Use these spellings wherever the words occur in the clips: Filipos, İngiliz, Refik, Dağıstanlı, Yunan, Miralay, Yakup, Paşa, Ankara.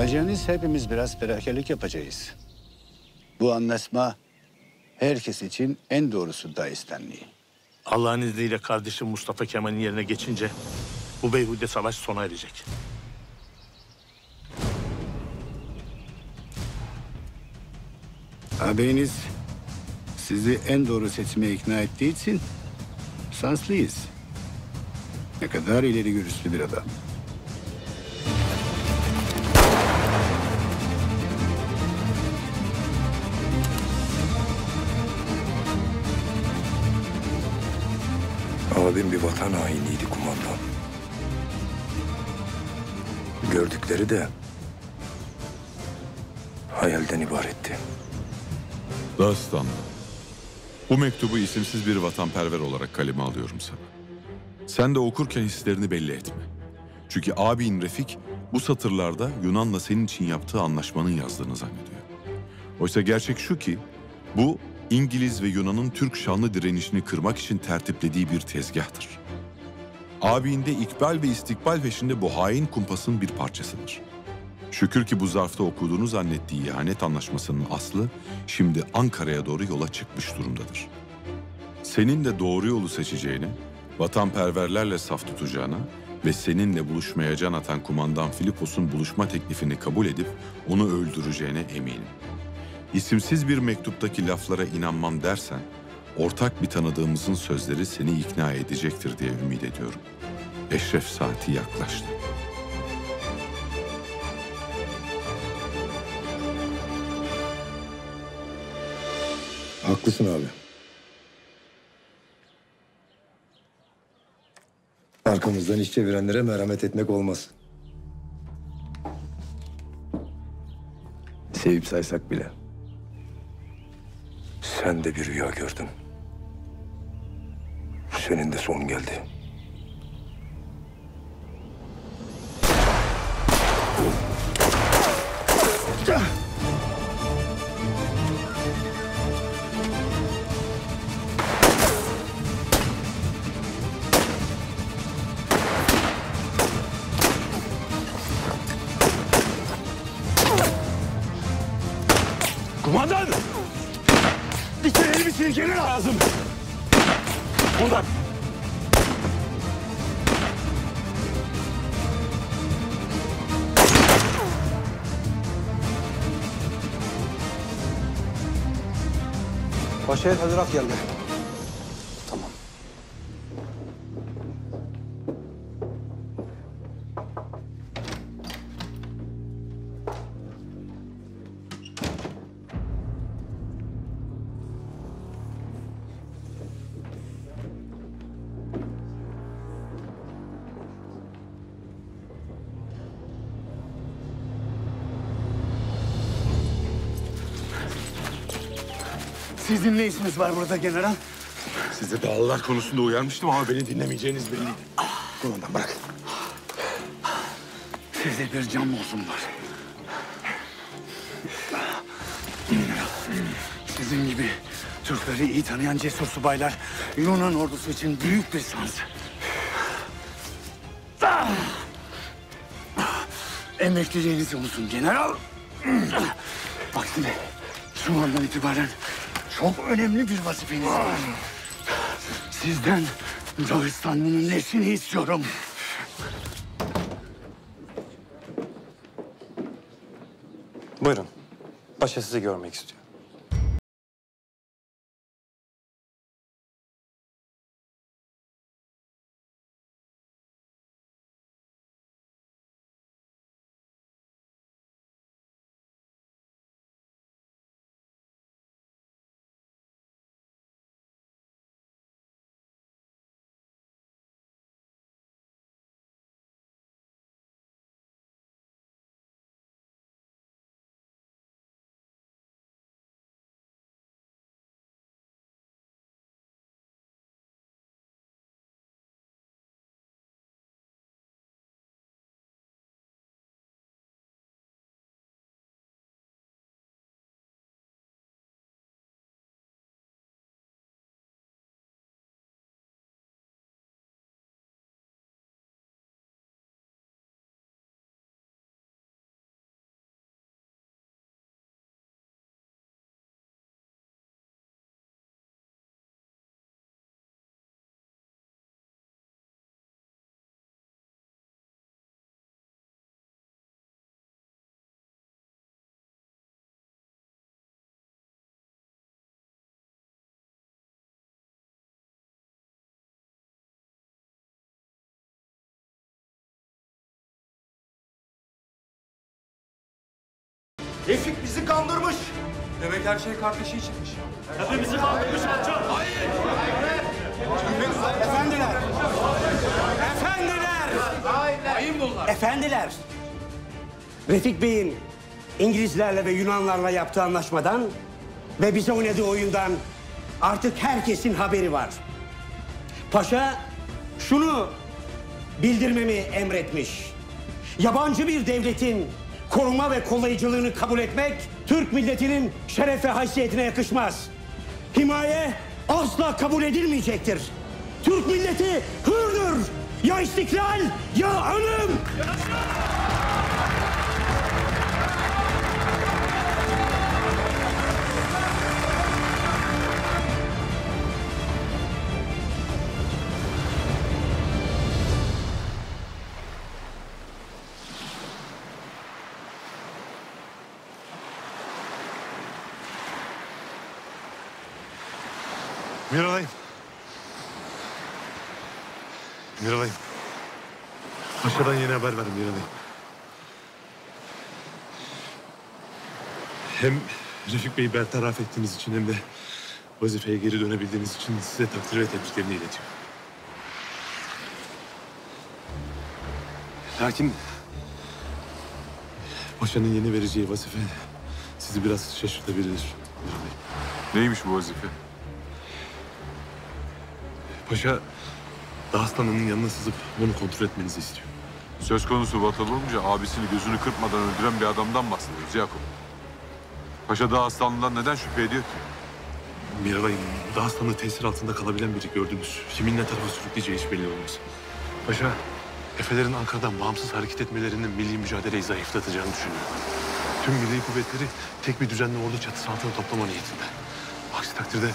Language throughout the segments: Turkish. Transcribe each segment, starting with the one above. Ajanız hepimiz biraz ferakelik yapacağız. Bu anlaşma herkes için en doğrusu Dağıstanlı. Allah'ın izniyle kardeşim Mustafa Kemal'in yerine geçince bu beyhude savaş sona erecek. Ağabeyiniz sizi en doğru seçime ikna ettiği için şanslıyız. Ne kadar ileri görüşlü bir adam. Abim bir vatan hainiydi kumandan. Gördükleri de hayalden ibaretti. Dağıstanlı, bu mektubu isimsiz bir vatanperver olarak kaleme alıyorum sana. Sen de okurken hislerini belli etme. Çünkü abin Refik bu satırlarda Yunan'la senin için yaptığı anlaşmanın yazdığını zannediyor. Oysa gerçek şu ki bu İngiliz ve Yunan'ın Türk şanlı direnişini kırmak için tertiplediği bir tezgahtır. Abin de ikbal ve istikbal peşinde bu hain kumpasın bir parçasıdır. Şükür ki bu zarfta okuduğunu zannettiği ihanet anlaşmasının aslı şimdi Ankara'ya doğru yola çıkmış durumdadır. Senin de doğru yolu seçeceğini, vatanperverlerle saf tutacağına ve seninle buluşmaya can atan kumandan Filipos'un buluşma teklifini kabul edip onu öldüreceğine eminim. İsimsiz bir mektuptaki laflara inanmam dersen, ortak bir tanıdığımızın sözleri seni ikna edecektir diye ümit ediyorum. Eşref saati yaklaştı. Haklısın abi. Arkamızdan iş çevirenlere merhamet etmek olmaz. Sevip saysak bile. Sen de bir rüya gördün. Senin de son geldi. Kumandan! Bir kere elimi silkeli lazım. Kumandan! Paşa'ya hazırlık geldi. Tamam. Sizin ne işiniz var burada general? Size dağlılar konusunda uyarmıştım ama beni dinlemeyeceğiniz belliydi. Kumandan bırak. Size bir can olsun var. General, sizin gibi Türkleri iyi tanıyan cesur subaylar Yunan ordusu için büyük bir şans. Emekliliğinizi unutun general. Bak şimdi, şu andan itibaren çok önemli bir vazifeniz var. Sizden Dağıstanlı'nın neşini istiyorum. Buyurun. Paşa sizi görmek istiyor. Refik bizi kandırmış. Demek her şey kardeşi içinmiş. Tabii bizi kandırmış amca. Hayır. Efendiler. Efendiler. Ayıp bunlar. Efendiler. Refik Bey'in İngilizlerle ve Yunanlarla yaptığı anlaşmadan ve bize oynadığı oyundan artık herkesin haberi var. Paşa şunu bildirmemi emretmiş. Yabancı bir devletin koruma ve kollayıcılığını kabul etmek Türk milletinin şeref ve haysiyetine yakışmaz. Himaye asla kabul edilmeyecektir. Türk milleti hürdür. Ya istiklal ya ölüm. Miralayım. Paşa'dan yeni haber verdim Miralayım. Hem Refik Bey'i bertaraf ettiğiniz için hem de vazifeye geri dönebildiğiniz için size takdir ve tebriklerini iletiyorum. Lakin Paşa'nın yeni vereceği vazife sizi biraz şaşırtabilir Miralayım. Neymiş bu vazife? Paşa, Dağıstanlı'nın yanına sızıp bunu kontrol etmenizi istiyor. Söz konusu vatan olunca abisini gözünü kırpmadan öldüren bir adamdan bahsediyoruz Yakup. Paşa Dağıstanlı'dan neden şüphe ediyor ki? Miralay'ın Dağıstanlı tesir altında kalabilen biri gördünüz. Kimin ne tarafa sürükleyeceği hiç belli olmaz. Paşa, Efelerin Ankara'dan bağımsız hareket etmelerinin milli mücadeleyi zayıflatacağını düşünüyor. Tüm milli kuvvetleri tek bir düzenli ordu çatısı altına toplama niyetinde. Aksi takdirde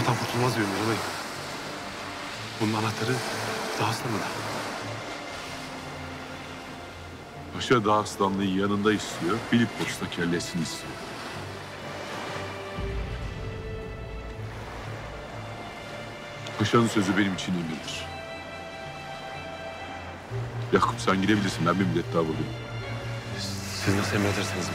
vatan kurtulmaz diyor Miralay'ın. Bunun anahtarı Dağıstanlı'da. Paşa Dağıstanlı'yı yanında istiyor, Filipos'ta kellesini istiyor. Paşa'nın sözü benim için emirdir. Yakup sen gidebilirsin, ben bir müddet daha buradayım. Siz nasıl emredersiniz mi?